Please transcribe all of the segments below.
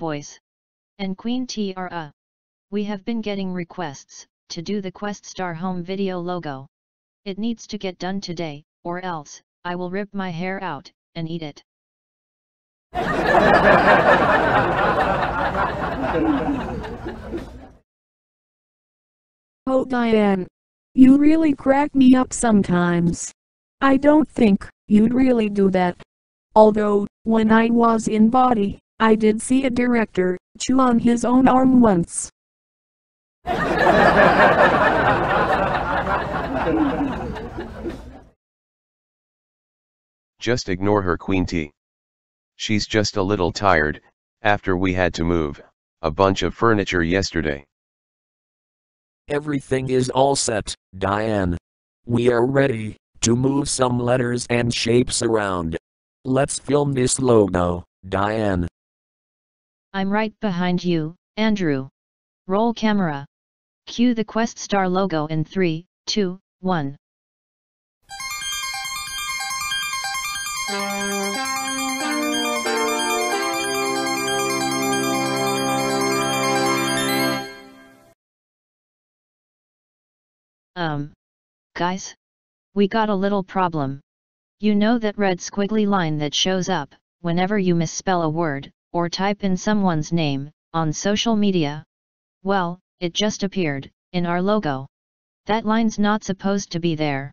boys, and Queen Tiara. We have been getting requests to do the Questar home video logo. It needs to get done today, or else I will rip my hair out and eat it. Oh, Diane, you really crack me up sometimes. I don't think you'd really do that. Although, when I was in Bali, I did see a director chew on his own arm once. Just ignore her, Queen T. She's just a little tired, after we had to move a bunch of furniture yesterday. Everything is all set, Diane. We are ready to move some letters and shapes around. Let's film this logo, Diane. I'm right behind you, Andrew. Roll camera. Cue the Questar logo in 3, 2, 1. Guys? We got a little problem. You know that red squiggly line that shows up whenever you misspell a word, or type in someone's name, on social media? Well, it just appeared in our logo. That line's not supposed to be there.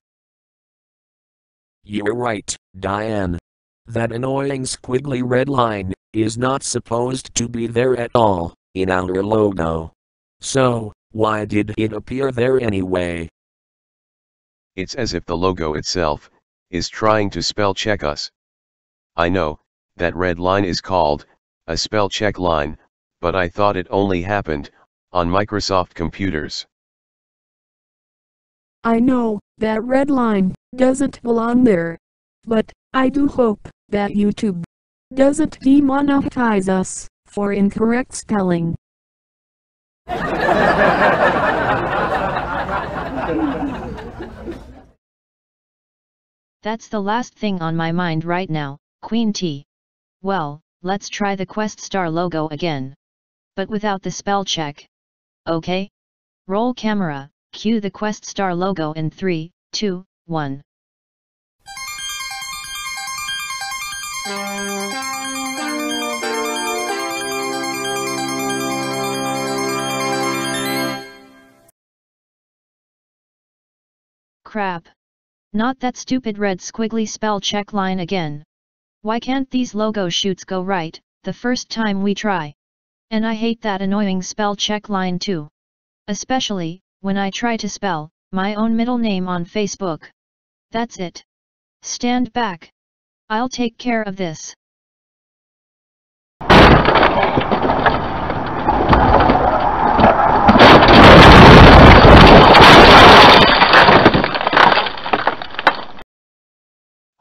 You're right, Diane. That annoying squiggly red line is not supposed to be there at all in our logo. So, why did it appear there anyway? It's as if the logo itself is trying to spell check us. I know that red line is called a spell check line, but I thought it only happened on Microsoft computers. I know that red line doesn't belong there, but I do hope that YouTube doesn't demonetize us for incorrect spelling. That's the last thing on my mind right now, Queen T. Well, let's try the Questar logo again, but without the spell check. Okay? Roll camera, cue the Questar logo in 3, 2, 1. Crap. Not that stupid red squiggly spell check line again. Why can't these logo shoots go right the first time we try? And I hate that annoying spell check line too. Especially when I try to spell my own middle name on Facebook. That's it. Stand back. I'll take care of this.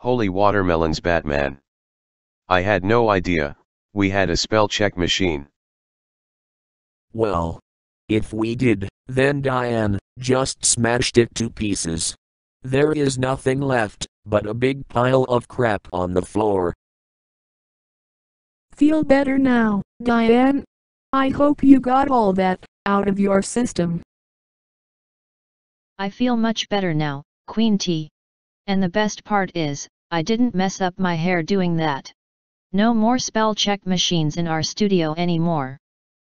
Holy watermelons, Batman. I had no idea we had a spell check machine. Well, if we did, then Diane just smashed it to pieces. There is nothing left but a big pile of crap on the floor. Feel better now, Diane? I hope you got all that out of your system. I feel much better now, Queen T. And the best part is, I didn't mess up my hair doing that. No more spell check machines in our studio anymore.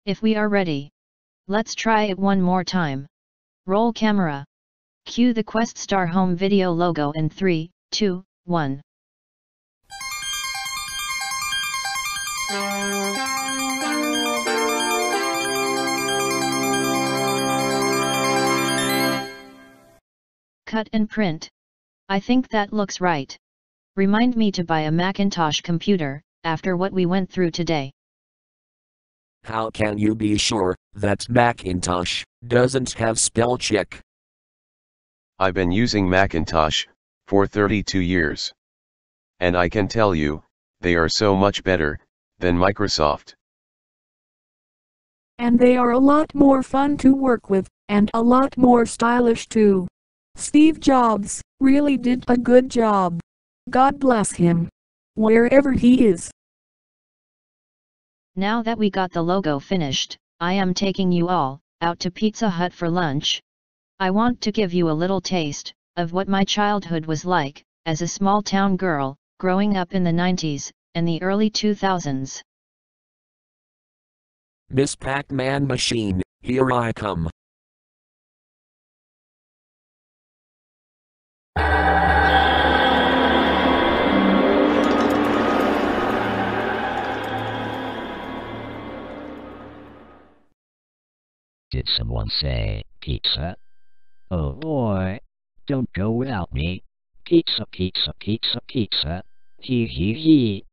If we are ready, let's try it one more time. Roll camera. Cue the Questar home video logo in 3, 2, 1. Cut and print. I think that looks right. Remind me to buy a Macintosh computer after what we went through today. How can you be sure that Macintosh doesn't have spell check? I've been using Macintosh for 32 years. And I can tell you, they are so much better than Microsoft. And they are a lot more fun to work with, and a lot more stylish too. Steve Jobs really did a good job. God bless him, wherever he is. Now that we got the logo finished, I am taking you all out to Pizza Hut for lunch. I want to give you a little taste of what my childhood was like, as a small town girl, growing up in the 90s and the early 2000s. Miss Pac-Man machine, here I come. Did someone say pizza? Oh boy, don't go without me. Pizza, pizza, pizza, pizza. Hee hee hee.